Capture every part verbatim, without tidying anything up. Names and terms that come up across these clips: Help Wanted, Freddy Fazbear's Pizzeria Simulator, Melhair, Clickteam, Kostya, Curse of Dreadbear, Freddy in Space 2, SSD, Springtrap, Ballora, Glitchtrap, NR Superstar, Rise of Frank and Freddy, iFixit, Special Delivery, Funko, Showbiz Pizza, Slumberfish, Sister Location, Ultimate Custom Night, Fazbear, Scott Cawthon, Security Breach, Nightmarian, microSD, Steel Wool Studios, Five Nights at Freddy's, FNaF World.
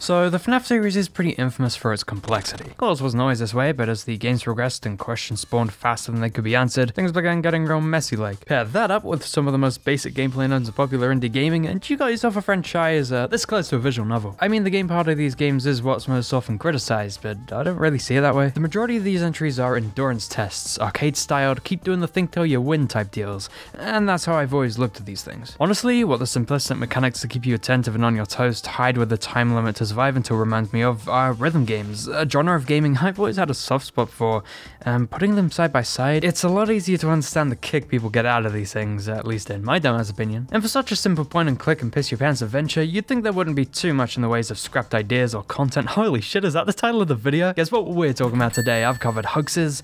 So the FNaF series is pretty infamous for its complexity. Of course, it wasn't always this way, but as the games progressed and questions spawned faster than they could be answered, things began getting real messy-like. Pair that up with some of the most basic gameplay known to popular indie gaming, and you got yourself a franchise uh, this close to a visual novel. I mean, the game part of these games is what's most often criticized, but I don't really see it that way. The majority of these entries are endurance tests, arcade-styled, keep doing the thing till you win type deals, and that's how I've always looked at these things. Honestly, what the simplistic mechanics to keep you attentive and on your toes tied with the time limit to Survive Until reminds me of uh, rhythm games, a genre of gaming I've always had a soft spot for, and putting them side by side, it's a lot easier to understand the kick people get out of these things, at least in my dumbass opinion. And for such a simple point and click and piss your pants adventure, you'd think there wouldn't be too much in the ways of scrapped ideas or content. Holy shit, is that the title of the video? Guess what we're talking about today? I've covered hoaxes,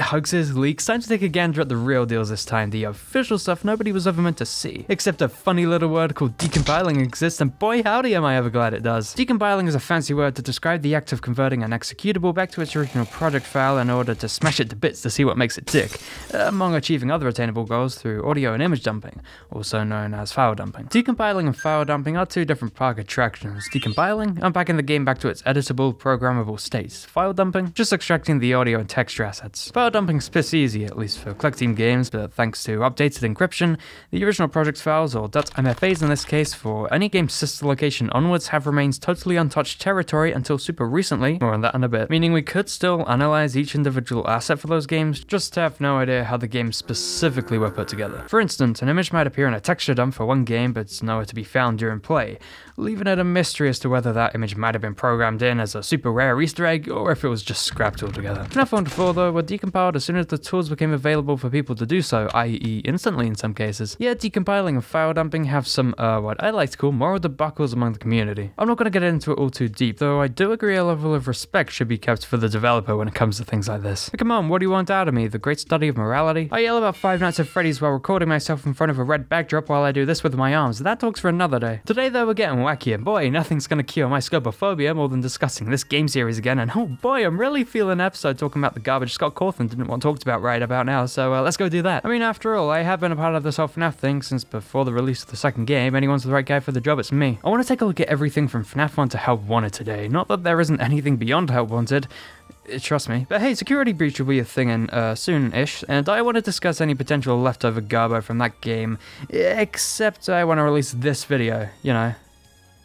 hoaxes, leaks, time to take a gander at the real deals this time, the official stuff nobody was ever meant to see. Except a funny little word called decompiling exists, and boy howdy am I ever glad it does. Decompiling is a fancy word to describe the act of converting an executable back to its original project file in order to smash it to bits to see what makes it tick, among achieving other attainable goals through audio and image dumping, also known as file dumping. Decompiling and file dumping are two different park attractions. Decompiling, unpacking the game back to its editable, programmable states. File dumping, just extracting the audio and texture assets. File dumping's piss easy, at least for Clickteam games, but thanks to updated encryption, the original project's files, or .mfas in this case, for any game's Sister Location onwards have remained totally untouched territory until super recently, more on that in a bit, meaning we could still analyze each individual asset for those games, just have no idea how the games specifically were put together. For instance, an image might appear in a texture dump for one game, but it's nowhere to be found during play, leaving it a mystery as to whether that image might have been programmed in as a super rare Easter egg, or if it was just scrapped altogether. FNaF World four, though, were decomposed as soon as the tools became available for people to do so, that is instantly in some cases. Yeah, decompiling and file dumping have some, uh, what I like to call moral debacles among the community. I'm not going to get into it all too deep, though I do agree a level of respect should be kept for the developer when it comes to things like this. But come on, what do you want out of me? The great study of morality? I yell about Five Nights at Freddy's while recording myself in front of a red backdrop while I do this with my arms. That talks for another day. Today though, we're getting wacky, and boy, nothing's going to cure my scopophobia more than discussing this game series again, and oh boy, I'm really feeling an episode talking about the garbage Scott Cawthon and didn't want talked about right about now, so uh, let's go do that. I mean, after all, I have been a part of this whole FNaF thing since before the release of the second game. Anyone's the right guy for the job, it's me. I want to take a look at everything from FNaF one to Help Wanted today. Not that there isn't anything beyond Help Wanted, trust me. But hey, Security Breach will be a thing in, uh, soon-ish, and I want to discuss any potential leftover garbo from that game, except I want to release this video, you know.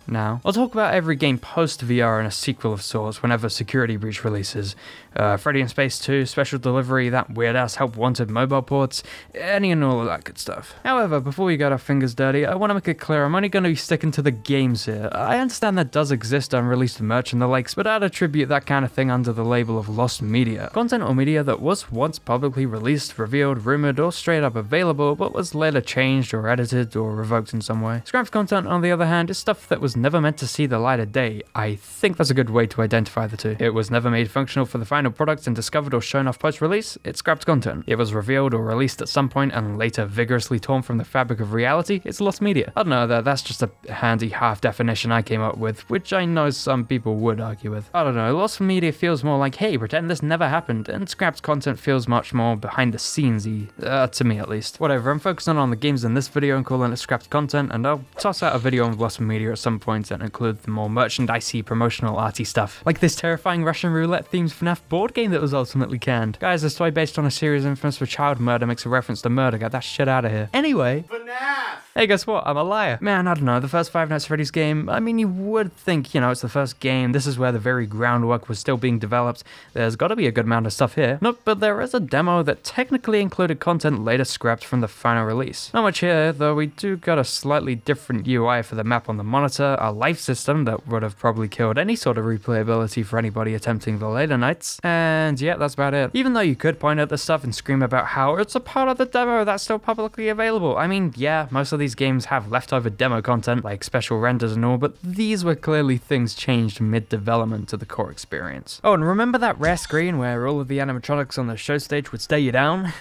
Now, I'll talk about every game post-V R and a sequel of sorts whenever Security Breach releases. Uh, Freddy in Space two, Special Delivery, that weird-ass Help Wanted mobile ports, any and all of that good stuff. However, before we get our fingers dirty, I want to make it clear I'm only going to be sticking to the games here. I understand that does exist unreleased merch and the likes, but I'd attribute that kind of thing under the label of lost media. Content or media that was once publicly released, revealed, rumored, or straight up available, but was later changed or edited or revoked in some way. Scrapped content, on the other hand, is stuff that was never meant to see the light of day. I think that's a good way to identify the two. It was never made functional for the final product and discovered or shown off post-release, it's scrapped content. It was revealed or released at some point and later vigorously torn from the fabric of reality, it's lost media. I don't know though, that's just a handy half definition I came up with, which I know some people would argue with. I don't know, lost media feels more like, hey, pretend this never happened, and scrapped content feels much more behind the scenes-y, uh, to me at least. Whatever, I'm focusing on the games in this video and calling it scrapped content, and I'll toss out a video on lost media at some point points that include the more merchandisey, promotional, arty stuff. Like this terrifying Russian roulette-themed FNaF board game that was ultimately canned. Guys, this toy based on a series infamous for child murder makes a reference to murder. Get that shit out of here. Anyway. FNaF! Hey, guess what? I'm a liar. Man, I don't know, the first Five Nights at Freddy's game, I mean, you would think, you know, it's the first game, this is where the very groundwork was still being developed, there's gotta be a good amount of stuff here. Nope, but there is a demo that technically included content later scrapped from the final release. Not much here, though we do got a slightly different U I for the map on the monitor, a life system that would have probably killed any sort of replayability for anybody attempting the later nights, and yeah, that's about it. Even though you could point at this stuff and scream about how it's a part of the demo that's still publicly available. I mean, yeah, most of these games have leftover demo content, like special renders and all, but these were clearly things changed mid-development to the core experience. Oh, and remember that rare screen where all of the animatronics on the show stage would stare you down?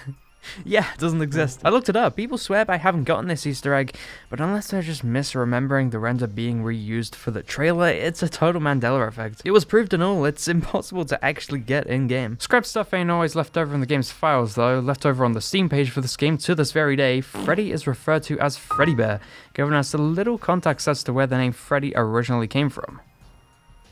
Yeah, it doesn't exist. I looked it up. People swear by haven't gotten this Easter egg, but unless they're just misremembering the render being reused for the trailer, it's a total Mandela effect. It was proved and all, it's impossible to actually get in-game. Scrap stuff ain't always left over in the game's files though. Left over on the Steam page for this game to this very day, Freddy is referred to as Freddy Bear, giving us a little context as to where the name Freddy originally came from.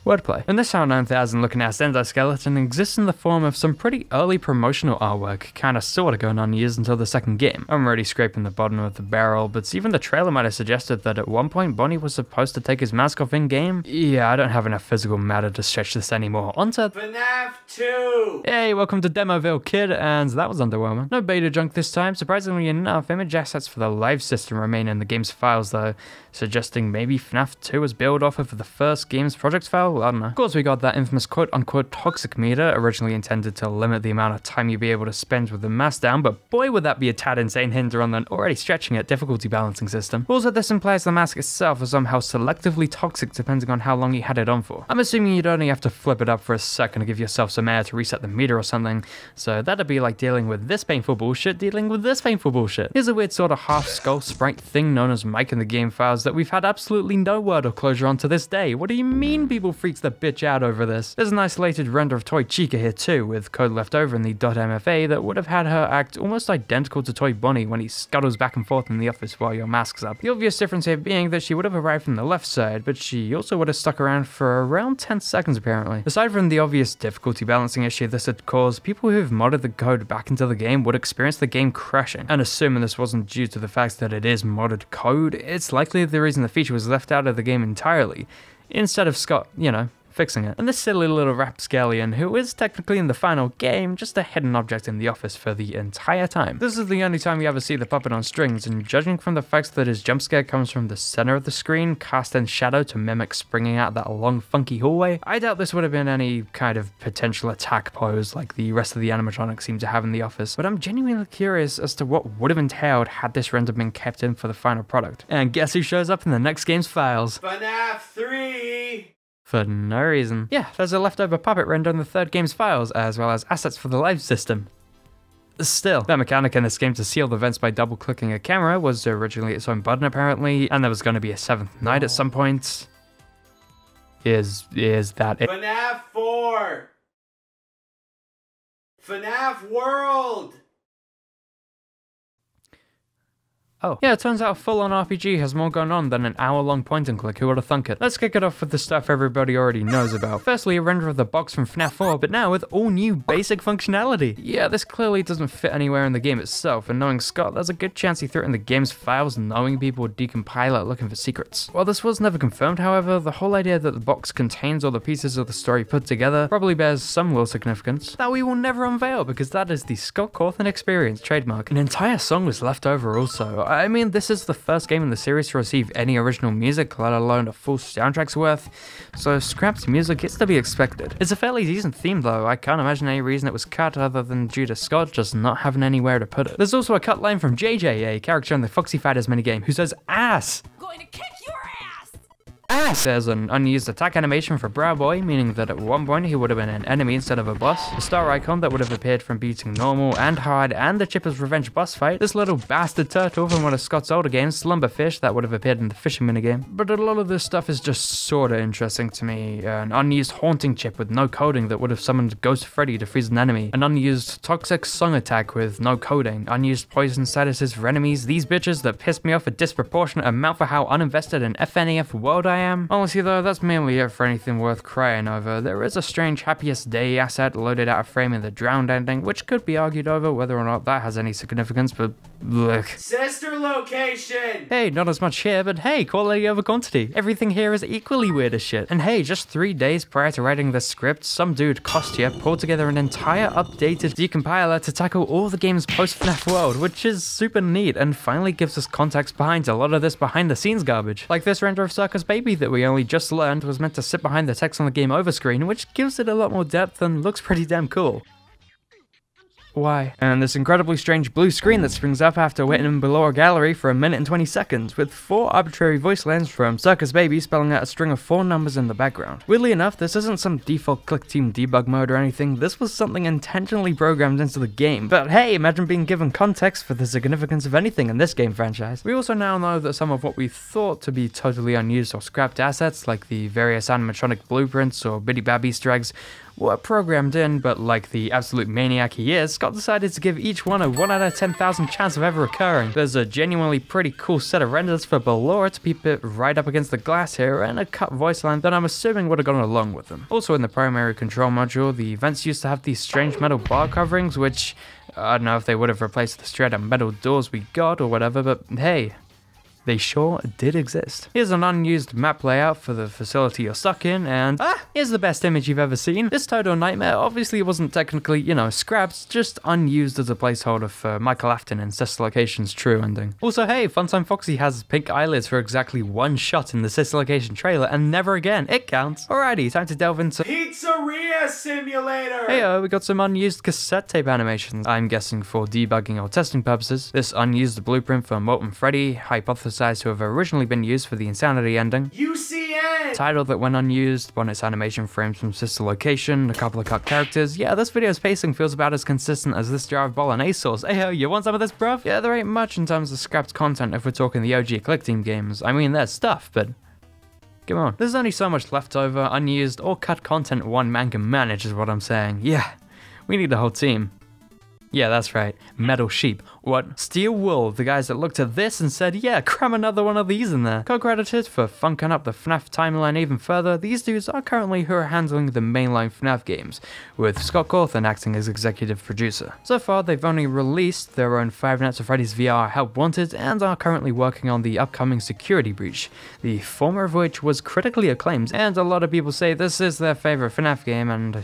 Wordplay. And this HOW nine thousand looking ass endoskeleton exists in the form of some pretty early promotional artwork, kinda sorta going on years until the second game. I'm already scraping the bottom of the barrel, but even the trailer might have suggested that at one point Bonnie was supposed to take his mask off in game. Yeah, I don't have enough physical matter to stretch this anymore. Onto FNaF two! Hey, welcome to Demoville, kid, and that was underwhelming. No beta junk this time. Surprisingly enough, image assets for the live system remain in the game's files though, suggesting maybe FNaF two was built off of the first game's project file? I don't know. Of course we got that infamous quote-unquote toxic meter, originally intended to limit the amount of time you'd be able to spend with the mask down, but boy would that be a tad insane hinder on an already stretching it difficulty balancing system. Also, this implies the mask itself was somehow selectively toxic depending on how long you had it on for. I'm assuming you'd only have to flip it up for a second to give yourself some air to reset the meter or something, so that'd be like dealing with this painful bullshit dealing with this painful bullshit. Here's a weird sort of half-skull sprite thing known as Mike in the game files that we've had absolutely no word or closure on to this day. What do you mean people freaks the bitch out over this? There's an isolated render of Toy Chica here too, with code left over in the .mfa that would have had her act almost identical to Toy Bonnie when he scuttles back and forth in the office while your mask's up. The obvious difference here being that she would have arrived from the left side, but she also would have stuck around for around ten seconds apparently. Aside from the obvious difficulty balancing issue this had caused, people who've modded the code back into the game would experience the game crashing, and assuming this wasn't due to the fact that it is modded code, it's likely the reason the feature was left out of the game entirely, instead of Scott, you know, fixing it. And this silly little rapscallion, who is technically in the final game, just a hidden object in the office for the entire time. This is the only time you ever see the puppet on strings, and judging from the fact that his jump scare comes from the center of the screen, cast in shadow to mimic springing out that long funky hallway, I doubt this would have been any kind of potential attack pose like the rest of the animatronics seem to have in the office, but I'm genuinely curious as to what would have entailed had this render been kept in for the final product. And guess who shows up in the next game's files? FNaF three! For no reason. Yeah, there's a leftover puppet render in the third game's files, as well as assets for the live system. Still, that mechanic in this game to seal the vents by double clicking a camera was originally its own button apparently, and there was going to be a seventh night at some point. Is, is that it? FNaF four! FNaF World! Oh. Yeah, it turns out a full-on R P G has more going on than an hour-long point-and-click, who would've thunk it. Let's kick it off with the stuff everybody already knows about. Firstly, a render of the box from FNaF four, but now with all new basic functionality. Yeah, this clearly doesn't fit anywhere in the game itself, and knowing Scott, there's a good chance he threw it in the game's files knowing people would decompile it looking for secrets. While this was never confirmed, however, the whole idea that the box contains all the pieces of the story put together probably bears some little significance that we will never unveil, because that is the Scott Cawthon Experience trademark. An entire song was left over also. I mean, this is the first game in the series to receive any original music, let alone a full soundtrack's worth, so scrapped music is to be expected. It's a fairly decent theme though, I can't imagine any reason it was cut other than due to Scott just not having anywhere to put it. There's also a cut line from J J, a character in the Foxy Fighters minigame, who says, "Ass! Going to kick your ass!" Ass! There's an unused attack animation for Brow Boy, meaning that at one point he would have been an enemy instead of a boss, a star icon that would have appeared from beating normal and hard and the Chipper's Revenge boss fight, this little bastard turtle from one of Scott's older games, Slumberfish, that would have appeared in the fishing minigame. But a lot of this stuff is just sorta interesting to me. An unused haunting chip with no coding that would have summoned Ghost Freddy to freeze an enemy, an unused toxic song attack with no coding, unused poison statuses for enemies, these bitches that pissed me off a disproportionate amount for how uninvested in FNaF World I I am. Honestly though, that's mainly it for anything worth crying over. There is a strange Happiest Day asset loaded out of frame in the drowned ending, which could be argued over whether or not that has any significance, but look. Sister Location! Hey, not as much here, but hey, quality over quantity. Everything here is equally weird as shit. And hey, just three days prior to writing this script, some dude, Kostya, pulled together an entire updated decompiler to tackle all the game's post-FNaF world, which is super neat and finally gives us context behind a lot of this behind-the-scenes garbage. Like this render of Circus Baby that we only just learned was meant to sit behind the text on the game over screen, which gives it a lot more depth and looks pretty damn cool. Why? And this incredibly strange blue screen that springs up after waiting below a gallery for a minute and twenty seconds, with four arbitrary voice lines from Circus Baby spelling out a string of four numbers in the background. Weirdly enough, this isn't some default Clickteam debug mode or anything, this was something intentionally programmed into the game, but hey, imagine being given context for the significance of anything in this game franchise. We also now know that some of what we thought to be totally unused or scrapped assets, like the various animatronic blueprints or bitty bab easter eggs, were programmed in, but like the absolute maniac he is, Scott decided to give each one a one out of ten thousand chance of ever occurring. There's a genuinely pretty cool set of renders for Ballora to be put right up against the glass here, and a cut voice line that I'm assuming would have gone along with them. Also in the primary control module, the vents used to have these strange metal bar coverings, which I don't know if they would have replaced the straight up metal doors we got or whatever, but hey, they sure did exist. Here's an unused map layout for the facility you're stuck in, and ah, here's the best image you've ever seen. This total nightmare obviously wasn't technically, you know, scrapped, just unused as a placeholder for Michael Afton and Sister Location's true ending. Also, hey, Funtime Foxy has pink eyelids for exactly one shot in the Sister Location trailer, and never again. It counts. Alrighty, time to delve into Pizzeria Simulator! Hey, we got some unused cassette tape animations, I'm guessing for debugging or testing purposes. This unused blueprint for Molten Freddy, hypothesis to have originally been used for the Insanity ending. U C N! Title that went unused, bonus animation frames from Sister Location, a couple of cut characters. Yeah, this video's pacing feels about as consistent as this jar of bolognese sauce. Ayo, you want some of this, bruv? Yeah, there ain't much in terms of scrapped content if we're talking the O G Clickteam games. I mean, there's stuff, but come on. There's only so much left over, unused, or cut content one man can manage is what I'm saying. Yeah, we need a whole team. Yeah, that's right. Metal sheep. What? Steel Wool, the guys that looked at this and said, yeah, cram another one of these in there. Co-credited for funking up the FNaF timeline even further, these dudes are currently who are handling the mainline FNaF games, with Scott Cawthon acting as executive producer. So far, they've only released their own Five Nights at Freddy's V R Help Wanted, and are currently working on the upcoming Security Breach, the former of which was critically acclaimed, and a lot of people say this is their favorite FNaF game, and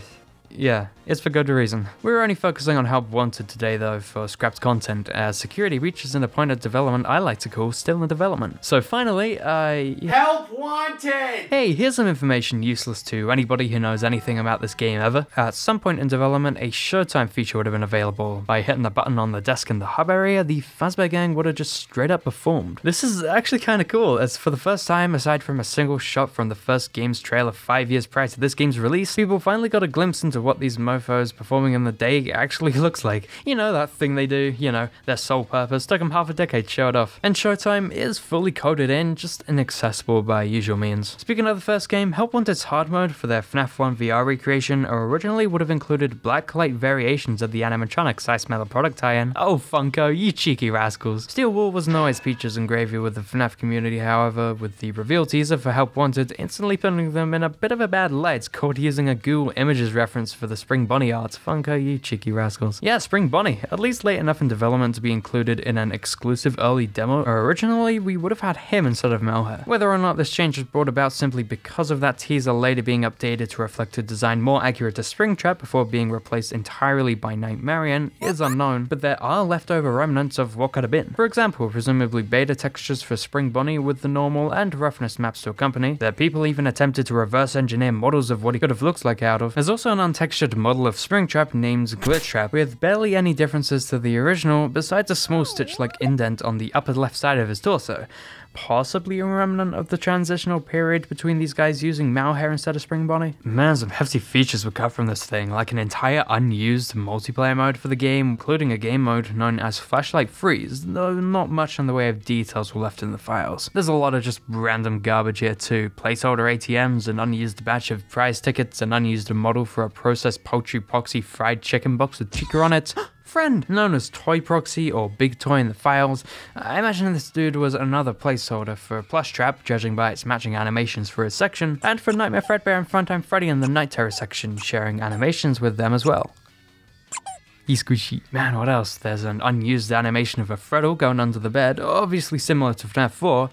yeah, it's for good reason. We're only focusing on Help Wanted today though for scrapped content, as Security Breach is in a point of development I like to call still in development. So finally, I... Help Wanted! Hey, here's some information useless to anybody who knows anything about this game ever. At some point in development, a Showtime feature would have been available. By hitting the button on the desk in the hub area, the Fazbear gang would have just straight up performed. This is actually kind of cool, as for the first time, aside from a single shot from the first game's trailer five years prior to this game's release, people finally got a glimpse into what these mofos performing in the day actually looks like. You know, that thing they do, you know, their sole purpose, took them half a decade to show it off. And Showtime is fully coded in, just inaccessible by usual means. Speaking of the first game, Help Wanted's hard mode for their FNaF one V R recreation originally would have included blacklight variations of the animatronics I smell a product tie-in. Oh Funko, you cheeky rascals. Steel Wool was always peaches and gravy with the FNaF community however, with the reveal teaser for Help Wanted instantly putting them in a bit of a bad light, caught using a Google Images reference for the Spring Bonnie art. Funko, you cheeky rascals. Yeah, Spring Bonnie, at least late enough in development to be included in an exclusive early demo, or originally we would have had him instead of Melhair. Whether or not this change was brought about simply because of that teaser later being updated to reflect a design more accurate to Springtrap before being replaced entirely by Nightmarian is unknown, but there are leftover remnants of what could have been. For example, presumably beta textures for Spring Bonnie with the normal and roughness maps to accompany, that people even attempted to reverse engineer models of what he could have looked like out of. There's also an textured model of Springtrap named Glitchtrap, with barely any differences to the original besides a small stitch-like indent on the upper left side of his torso. Possibly a remnant of the transitional period between these guys using Melhair instead of Spring Bonnie. Man, some hefty features were cut from this thing, like an entire unused multiplayer mode for the game, including a game mode known as Flashlight Freeze, though not much in the way of details were left in the files. There's a lot of just random garbage here too, placeholder A T Ms, an unused batch of prize tickets, an unused model for a processed poultry poxy fried chicken box with chica on it. Friend, known as Toy Proxy or Big Toy in the files, I imagine this dude was another placeholder for Plush Trap, judging by its matching animations for his section, and for Nightmare Fredbear and Funtime Freddy in the Night Terror section, sharing animations with them as well. Squishy. Man, what else? There's an unused animation of a Freddle going under the bed, obviously similar to FNaF four,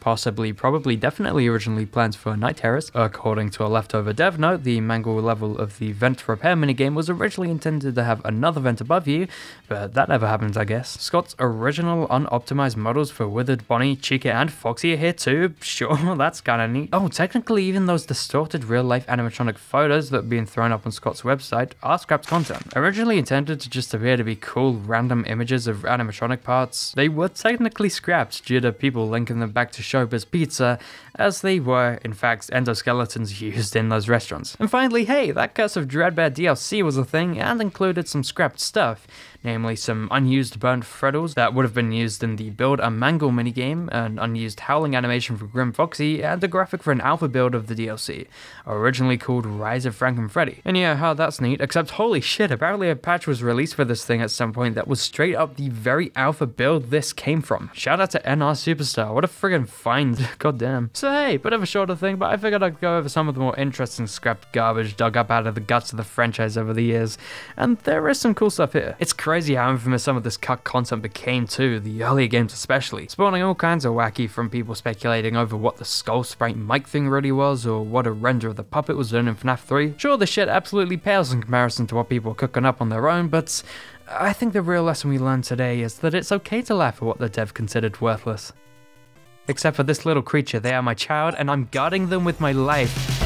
possibly, probably, definitely originally planned for Night Terrors. According to a leftover dev note, the mangle level of the vent repair minigame was originally intended to have another vent above you, but that never happened, I guess. Scott's original unoptimized models for Withered, Bonnie, Chica, and Foxy are here too. Sure, that's kinda neat. Oh, technically even those distorted real-life animatronic photos that are being thrown up on Scott's website are scrapped content. Originally intended to just appear to be cool random images of animatronic parts, they were technically scrapped due to people linking them back to Showbiz Pizza, as they were, in fact, endoskeletons used in those restaurants. And finally, hey, that Curse of Dreadbear D L C was a thing and included some scrapped stuff. namely some unused burnt freddles that would have been used in the build and mangle minigame, an unused howling animation for Grim Foxy, and a graphic for an alpha build of the D L C, originally called Rise of Frank and Freddy. And yeah, how that's neat, except holy shit, apparently a patch was released for this thing at some point that was straight up the very alpha build this came from. Shout out to N R Superstar, what a friggin' find, goddamn. So hey, bit of a shorter thing, but I figured I'd go over some of the more interesting scrapped garbage dug up out of the guts of the franchise over the years, and there is some cool stuff here. It's crazy how infamous some of this cut content became too, the earlier games especially, spawning all kinds of wacky from people speculating over what the skull sprite mic thing really was, or what a render of the puppet was done in FNaF three. Sure, the shit absolutely pales in comparison to what people are cooking up on their own, but I think the real lesson we learned today is that it's okay to laugh at what the dev considered worthless. Except for this little creature, they are my child and I'm guarding them with my life.